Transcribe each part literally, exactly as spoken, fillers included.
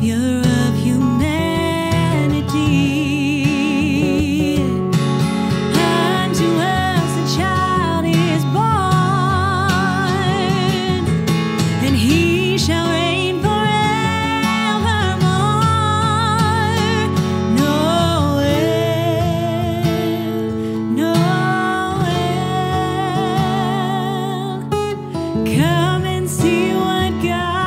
Savior of humanity. Unto us a child is born, and he shall reign forevermore. Noel, Noel, come and see what God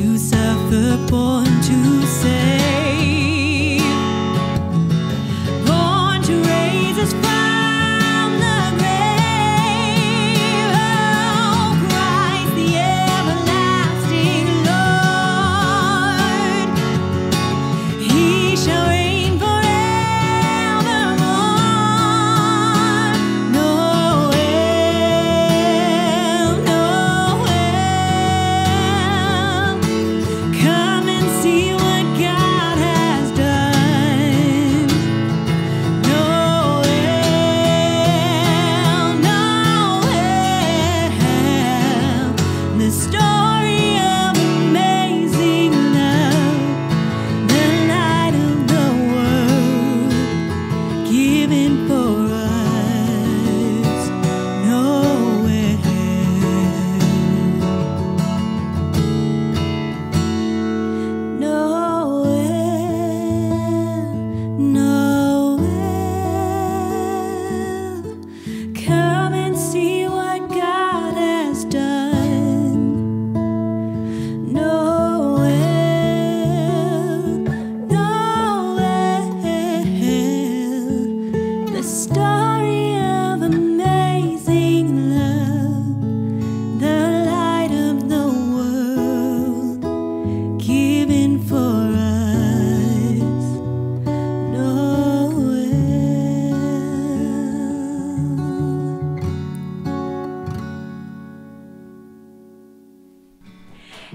to suffer, born to save, born to raise us from the grave. Oh, Christ, the everlasting Lord, he shall reign forevermore. Noel, Noel, see what God has done. Noel, Noel, the story of amazing love, the light of the world, given for us.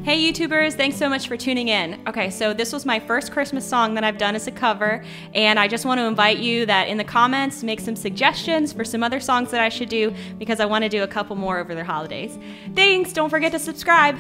Hey YouTubers, thanks so much for tuning in. Okay, so this was my first Christmas song that I've done as a cover, and I just want to invite you that in the comments, make some suggestions for some other songs that I should do, because I want to do a couple more over the holidays. Thanks, don't forget to subscribe.